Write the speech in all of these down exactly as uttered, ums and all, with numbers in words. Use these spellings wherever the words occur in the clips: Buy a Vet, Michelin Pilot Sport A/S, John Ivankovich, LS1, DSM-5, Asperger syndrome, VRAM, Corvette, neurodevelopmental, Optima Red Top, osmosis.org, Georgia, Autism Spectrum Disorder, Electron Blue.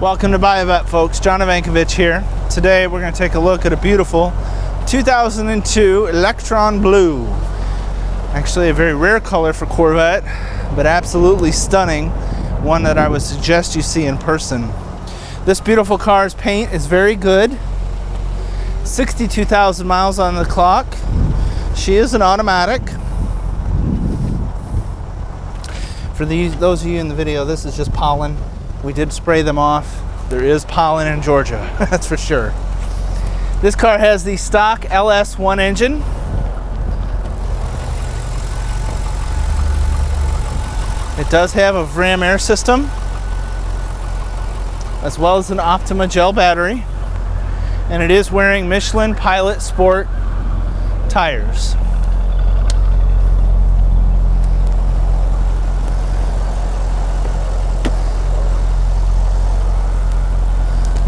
Welcome to Buy a Vet, folks. John Ivankovich here. Today we're going to take a look at a beautiful two thousand two Electron Blue. Actually a very rare color for Corvette, but absolutely stunning. One that I would suggest you see in person. This beautiful car's paint is very good. sixty-two thousand miles on the clock. She is an automatic. For these, those of you in the video, this is just pollen. We did spray them off. There is pollen in Georgia, that's for sure. This car has the stock L S one engine. It does have a V RAM air system, as well as an Optima gel battery. And it is wearing Michelin Pilot Sport tires.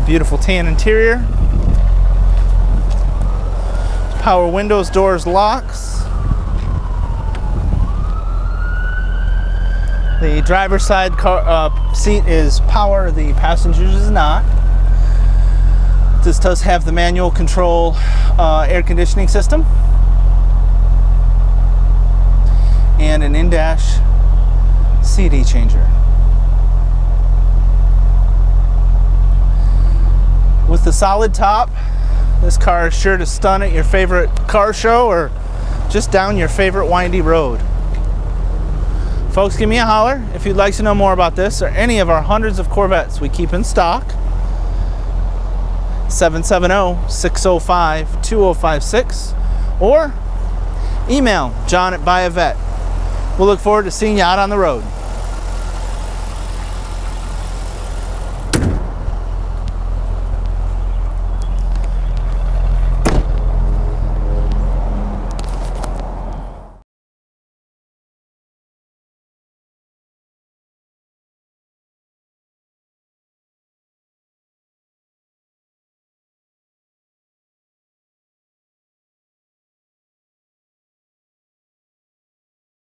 Beautiful tan interior, power windows, doors, locks. The driver's side car, uh, seat is power, the passenger's is not. This does have the manual control uh, air conditioning system and an in-dash C D changer. With the solid top, this car is sure to stun at your favorite car show or just down your favorite windy road. Folks, give me a holler if you'd like to know more about this or any of our hundreds of Corvettes we keep in stock. seven seven zero, six zero five, two zero five six or email John at Buy a Vet. We'll look forward to seeing you out on the road.